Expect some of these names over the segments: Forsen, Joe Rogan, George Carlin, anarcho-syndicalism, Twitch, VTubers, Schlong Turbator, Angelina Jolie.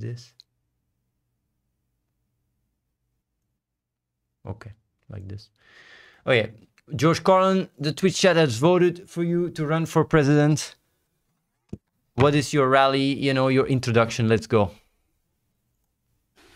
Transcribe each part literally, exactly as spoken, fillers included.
this. Okay, like this. Oh yeah, George Carlin, the Twitch chat has voted for you to run for president. What is your rally, you know, your introduction? Let's go.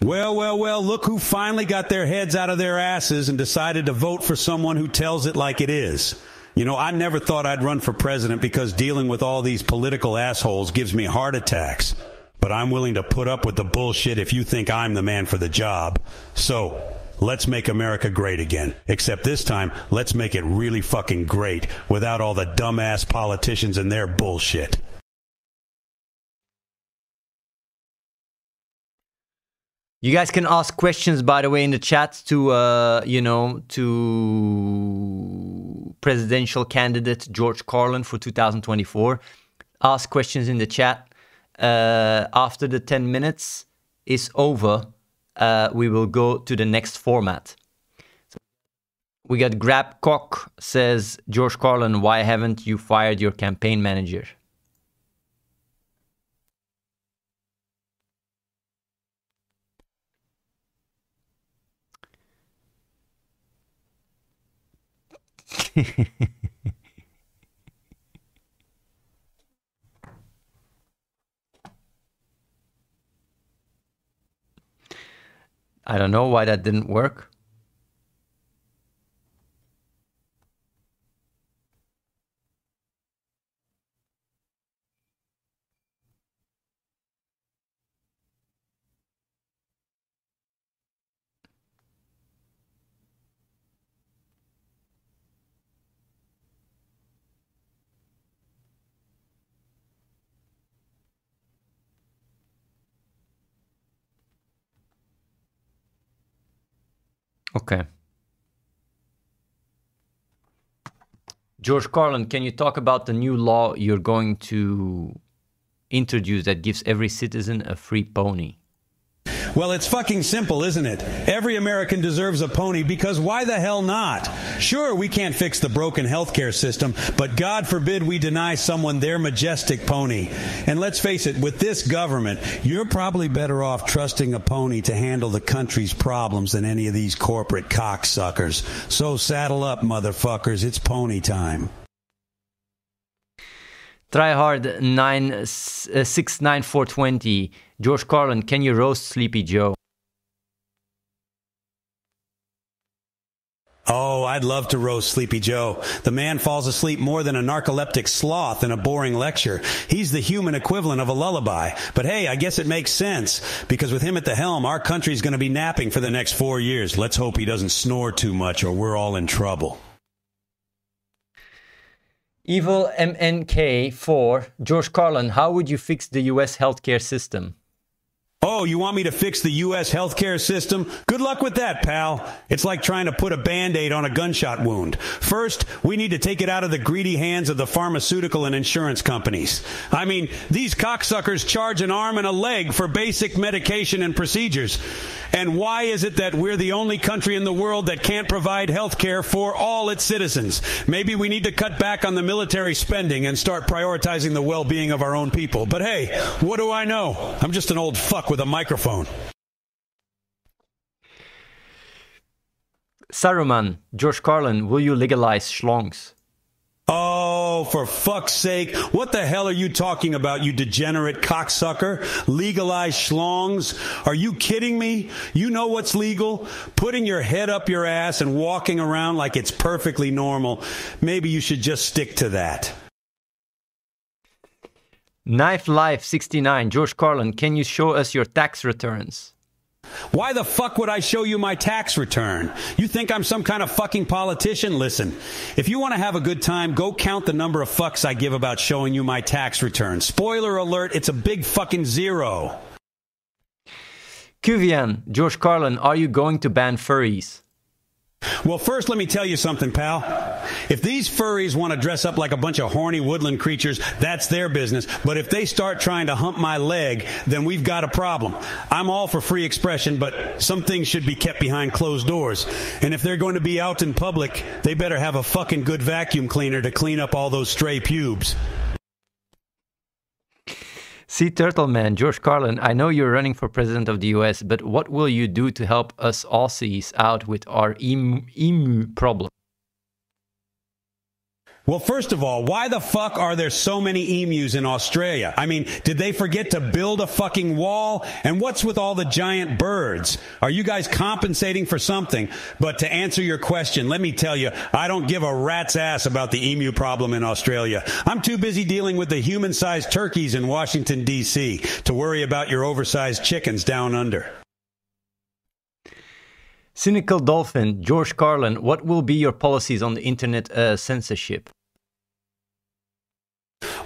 Well, well, well, look who finally got their heads out of their asses and decided to vote for someone who tells it like it is. You know, I never thought I'd run for president because dealing with all these political assholes gives me heart attacks. But I'm willing to put up with the bullshit if you think I'm the man for the job. So, let's make America great again. Except this time, let's make it really fucking great without all the dumbass politicians and their bullshit. You guys can ask questions, by the way, in the chat to, uh, you know, to presidential candidate George Carlin for two thousand twenty-four. Ask questions in the chat. Uh, after the ten minutes is over, uh, we will go to the next format. We got Grabcock says, George Carlin, why haven't you fired your campaign manager? I don't know why that didn't work. Okay. George Carlin, can you talk about the new law you're going to introduce that gives every citizen a free pony? Well, it's fucking simple, isn't it? Every American deserves a pony because why the hell not? Sure, we can't fix the broken healthcare system, but God forbid we deny someone their majestic pony. And let's face it, with this government, you're probably better off trusting a pony to handle the country's problems than any of these corporate cocksuckers. So saddle up, motherfuckers. It's pony time. Tryhard nine six nine four twenty. George Carlin, can you roast Sleepy Joe? Oh, I'd love to roast Sleepy Joe. The man falls asleep more than a narcoleptic sloth in a boring lecture. He's the human equivalent of a lullaby. But hey, I guess it makes sense, because with him at the helm, our country's going to be napping for the next four years. Let's hope he doesn't snore too much, or we're all in trouble. Evil M N K four, George Carlin, how would you fix the U S healthcare system? Oh, you want me to fix the U S healthcare system? Good luck with that, pal. It's like trying to put a Band-Aid on a gunshot wound. First, we need to take it out of the greedy hands of the pharmaceutical and insurance companies. I mean, these cocksuckers charge an arm and a leg for basic medication and procedures. And why is it that we're the only country in the world that can't provide healthcare for all its citizens? Maybe we need to cut back on the military spending and start prioritizing the well-being of our own people. But hey, what do I know? I'm just an old fuck with a microphone. Saruman, George Carlin, will you legalize schlongs? Oh, for fuck's sake. What the hell are you talking about, you degenerate cocksucker? Legalize schlongs? Are you kidding me? You know what's legal? Putting your head up your ass and walking around like it's perfectly normal. Maybe you should just stick to that. Knife Life sixty-nine, George Carlin, can you show us your tax returns? Why the fuck would I show you my tax return? You think I'm some kind of fucking politician? Listen, if you want to have a good time, go count the number of fucks I give about showing you my tax return. Spoiler alert, it's a big fucking zero. Kuvian, George Carlin, are you going to ban furries? Well, first, let me tell you something, pal. If these furries want to dress up like a bunch of horny woodland creatures, that's their business. But if they start trying to hump my leg, then we've got a problem. I'm all for free expression, but some things should be kept behind closed doors. And if they're going to be out in public, they better have a fucking good vacuum cleaner to clean up all those stray pubes. Sea Turtle Man, George Carlin, I know you're running for president of the U S, but what will you do to help us Aussies out with our emu, emu problem? Well, first of all, why the fuck are there so many emus in Australia? I mean, did they forget to build a fucking wall? And what's with all the giant birds? Are you guys compensating for something? But to answer your question, let me tell you, I don't give a rat's ass about the emu problem in Australia. I'm too busy dealing with the human-sized turkeys in Washington, D C to worry about your oversized chickens down under. Cynical Dolphin, George Carlin, what will be your policies on the internet uh, censorship?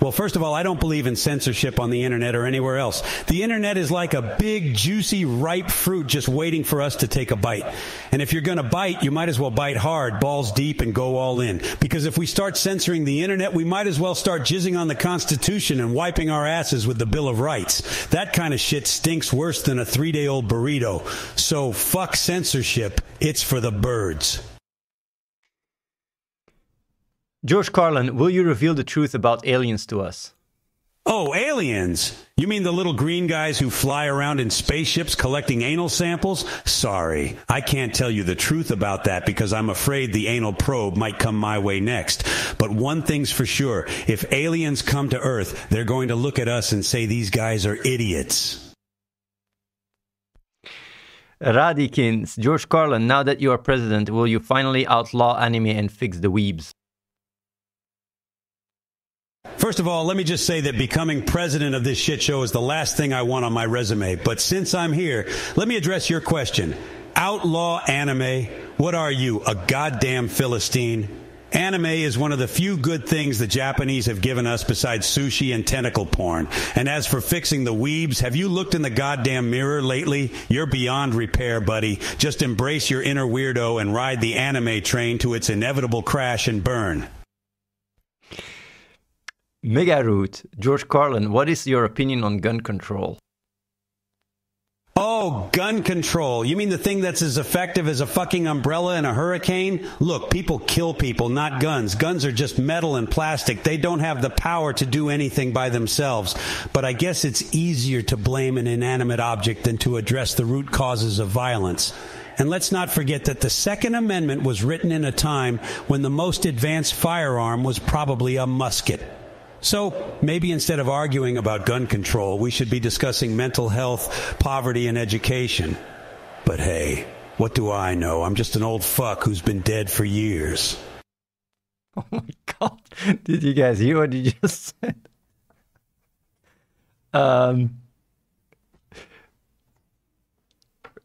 Well, first of all, I don't believe in censorship on the internet or anywhere else. The internet is like a big, juicy, ripe fruit just waiting for us to take a bite. And if you're going to bite, you might as well bite hard, balls deep, and go all in. Because if we start censoring the internet, we might as well start jizzing on the Constitution and wiping our asses with the Bill of Rights. That kind of shit stinks worse than a three-day-old burrito. So fuck censorship. It's for the birds. George Carlin, will you reveal the truth about aliens to us? Oh, aliens? You mean the little green guys who fly around in spaceships collecting anal samples? Sorry, I can't tell you the truth about that because I'm afraid the anal probe might come my way next. But one thing's for sure, if aliens come to Earth, they're going to look at us and say these guys are idiots. Radikins, George Carlin, now that you are president, will you finally outlaw anime and fix the weebs? First of all, let me just say that becoming president of this shit show is the last thing I want on my resume. But since I'm here, let me address your question. Outlaw anime? What are you, a goddamn Philistine? Anime is one of the few good things the Japanese have given us besides sushi and tentacle porn. And as for fixing the weebs, have you looked in the goddamn mirror lately? You're beyond repair, buddy. Just embrace your inner weirdo and ride the anime train to its inevitable crash and burn. Megaroot, George Carlin, what is your opinion on gun control? Oh, gun control. You mean the thing that's as effective as a fucking umbrella in a hurricane? Look, people kill people, not guns. Guns are just metal and plastic. They don't have the power to do anything by themselves. But I guess it's easier to blame an inanimate object than to address the root causes of violence. And let's not forget that the Second Amendment was written in a time when the most advanced firearm was probably a musket. So maybe instead of arguing about gun control, we should be discussing mental health, poverty, and education. But hey, what do I know? I'm just an old fuck who's been dead for years. Oh my God. Did you guys hear what you just said? Um,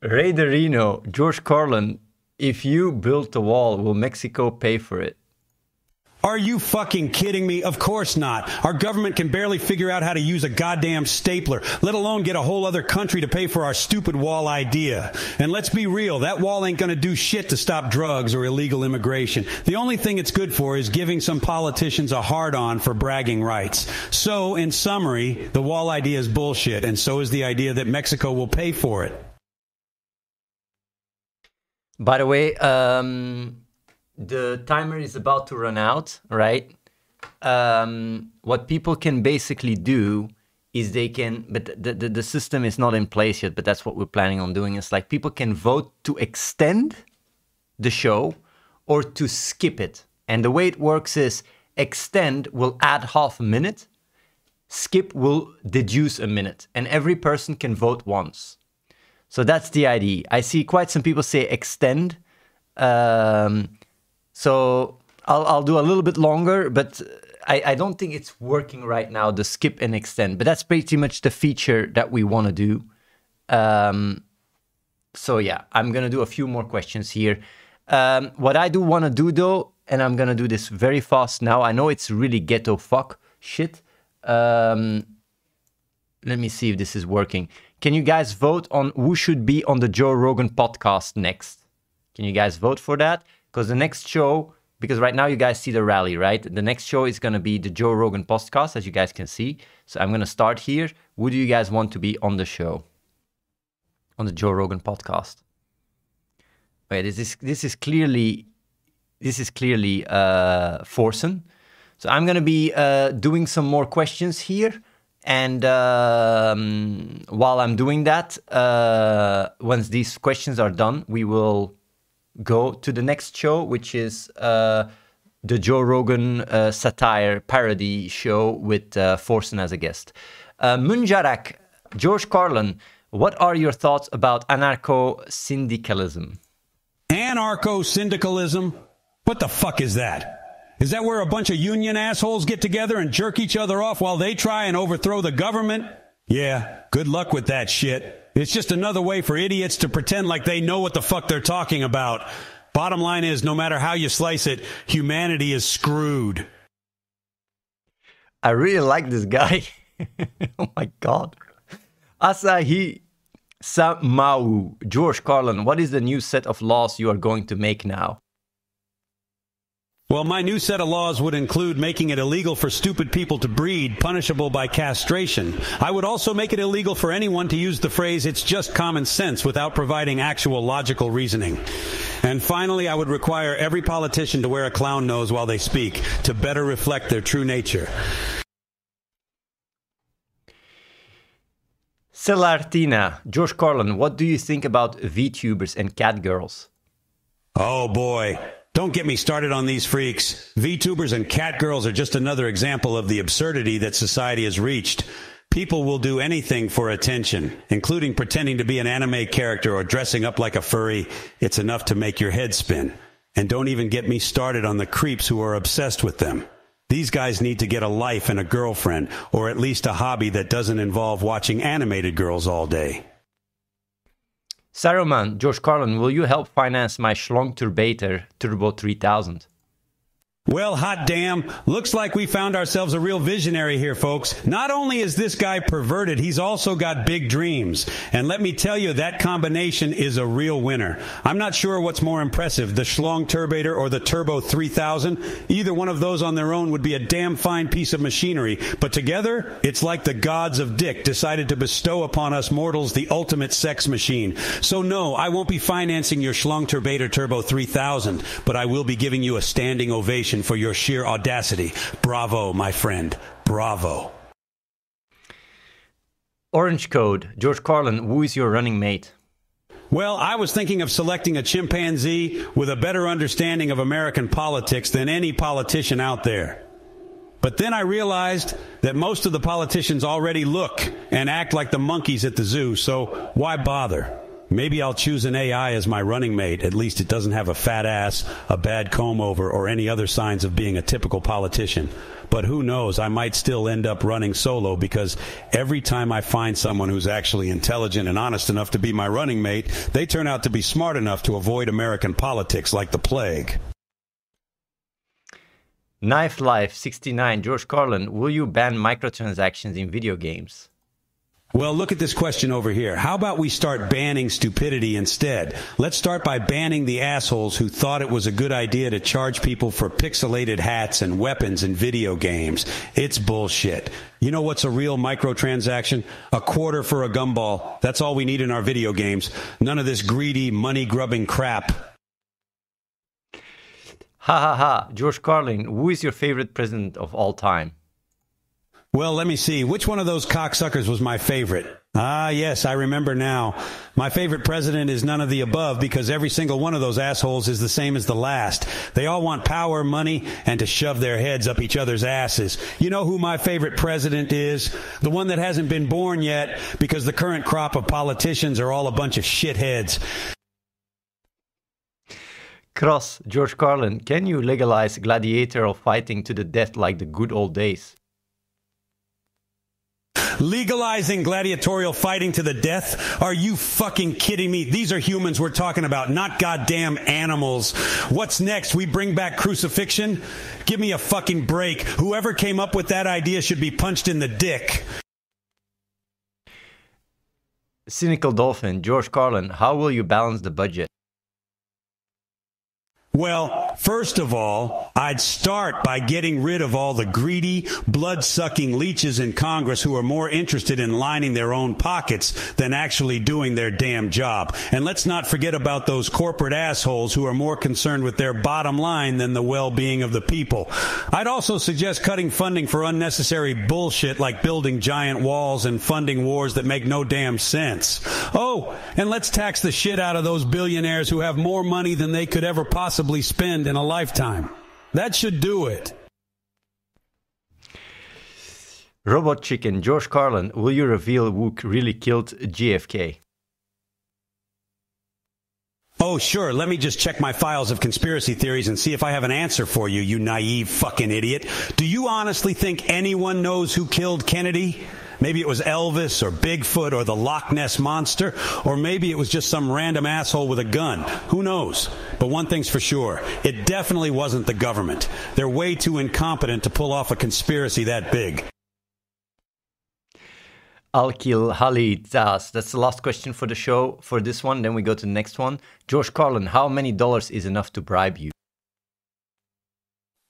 Ray Derino, George Carlin, if you build the wall, will Mexico pay for it? Are you fucking kidding me? Of course not. Our government can barely figure out how to use a goddamn stapler, let alone get a whole other country to pay for our stupid wall idea. And let's be real, that wall ain't gonna do shit to stop drugs or illegal immigration. The only thing it's good for is giving some politicians a hard-on for bragging rights. So, in summary, the wall idea is bullshit, and so is the idea that Mexico will pay for it. By the way, um... the timer is about to run out, right? Um, what people can basically do is they can, but the, the, the system is not in place yet, but that's what we're planning on doing. It's like people can vote to extend the show or to skip it. And the way it works is extend will add half a minute, skip will deduce a minute, and every person can vote once. So that's the idea. I see quite some people say extend. Um, So I'll, I'll do a little bit longer, but I, I don't think it's working right now, the skip and extend. But that's pretty much the feature that we want to do. Um, so yeah, I'm going to do a few more questions here. Um, what I do want to do though, and I'm going to do this very fast now. I know it's really ghetto fuck shit. Um, let me see if this is working. Can you guys vote on who should be on the Joe Rogan podcast next? Can you guys vote for that? Because the next show, because right now you guys see the rally, right? The next show is going to be the Joe Rogan podcast, as you guys can see. So I'm going to start here. Who do you guys want to be on the show? On the Joe Rogan podcast. Okay, this is, this is clearly, this is clearly uh, Forsen. So I'm going to be uh, doing some more questions here. And um, while I'm doing that, uh, once these questions are done, we will go to the next show, which is uh, the Joe Rogan uh, satire parody show with uh, Forsen as a guest. Uh, Munjarak, George Carlin, what are your thoughts about anarcho-syndicalism? Anarcho-syndicalism? What the fuck is that? Is that where a bunch of union assholes get together and jerk each other off while they try and overthrow the government? Yeah, good luck with that shit. It's just another way for idiots to pretend like they know what the fuck they're talking about. Bottom line is, no matter how you slice it, humanity is screwed. I really like this guy. Oh my God. Asahi Samau, George Carlin, what is the new set of laws you are going to make now? Well, my new set of laws would include making it illegal for stupid people to breed, punishable by castration. I would also make it illegal for anyone to use the phrase, it's just common sense, without providing actual logical reasoning. And finally, I would require every politician to wear a clown nose while they speak, to better reflect their true nature. Celartina, George Carlin, what do you think about VTubers and catgirls? Oh boy. Don't get me started on these freaks. VTubers and catgirls are just another example of the absurdity that society has reached. People will do anything for attention, including pretending to be an anime character or dressing up like a furry. It's enough to make your head spin. And don't even get me started on the creeps who are obsessed with them. These guys need to get a life and a girlfriend, or at least a hobby that doesn't involve watching animated girls all day. Saruman, George Carlin, will you help finance my Schlong Turbator Turbo three thousand? Well, hot damn. Looks like we found ourselves a real visionary here, folks. Not only is this guy perverted, he's also got big dreams. And let me tell you, that combination is a real winner. I'm not sure what's more impressive, the Schlong Turbator or the Turbo three thousand. Either one of those on their own would be a damn fine piece of machinery. But together, it's like the gods of dick decided to bestow upon us mortals the ultimate sex machine. So no, I won't be financing your Schlong Turbator Turbo three thousand, but I will be giving you a standing ovation for your sheer audacity. Bravo, my friend. Bravo. Orange Code, George Carlin, who is your running mate? Well, I was thinking of selecting a chimpanzee with a better understanding of American politics than any politician out there. But then I realized that most of the politicians already look and act like the monkeys at the zoo, so why bother? Maybe I'll choose an A I as my running mate. At least it doesn't have a fat ass, a bad comb-over, or any other signs of being a typical politician. But who knows, I might still end up running solo, because every time I find someone who's actually intelligent and honest enough to be my running mate, they turn out to be smart enough to avoid American politics like the plague. Knife Life sixty-nine, George Carlin, will you ban microtransactions in video games? Well, look at this question over here. How about we start banning stupidity instead? Let's start by banning the assholes who thought it was a good idea to charge people for pixelated hats and weapons in video games. It's bullshit. You know what's a real microtransaction? A quarter for a gumball. That's all we need in our video games. None of this greedy, money-grubbing crap. Ha ha ha. George Carlin, who is your favorite president of all time? Well, let me see. Which one of those cocksuckers was my favorite? Ah, yes, I remember now. My favorite president is none of the above, because every single one of those assholes is the same as the last. They all want power, money, and to shove their heads up each other's asses. You know who my favorite president is? The one that hasn't been born yet, because the current crop of politicians are all a bunch of shitheads. Cross, George Carlin, can you legalize gladiatorial fighting to the death like the good old days? Legalizing gladiatorial fighting to the death? Are you fucking kidding me? These are humans we're talking about, not goddamn animals. What's next? We bring back crucifixion? Give me a fucking break. Whoever came up with that idea should be punched in the dick. Cynical Dolphin, George Carlin, how will you balance the budget? Well, First of all, I'd start by getting rid of all the greedy, blood-sucking leeches in Congress who are more interested in lining their own pockets than actually doing their damn job. And let's not forget about those corporate assholes who are more concerned with their bottom line than the well-being of the people. I'd also suggest cutting funding for unnecessary bullshit like building giant walls and funding wars that make no damn sense. Oh, and let's tax the shit out of those billionaires who have more money than they could ever possibly spend in a lifetime. That should do it. Robot Chicken, George Carlin, will you reveal who really killed J F K? Oh, sure. Let me just check my files of conspiracy theories and see if I have an answer for you, you naive fucking idiot. Do you honestly think anyone knows who killed Kennedy? Maybe it was Elvis or Bigfoot or the Loch Ness Monster, or maybe it was just some random asshole with a gun. Who knows? But one thing's for sure. It definitely wasn't the government. They're way too incompetent to pull off a conspiracy that big. Alkil Halitas. That's the last question for the show for this one. Then we go to the next one. George Carlin, how many dollars is enough to bribe you?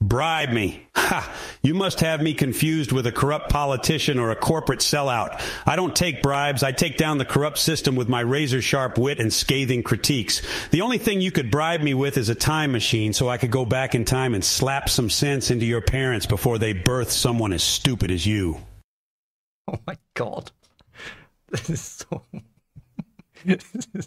Bribe me. Ha! You must have me confused with a corrupt politician or a corporate sellout. I don't take bribes. I take down the corrupt system with my razor-sharp wit and scathing critiques. The only thing you could bribe me with is a time machine so I could go back in time and slap some sense into your parents before they birth someone as stupid as you. Oh my God. This is so... this is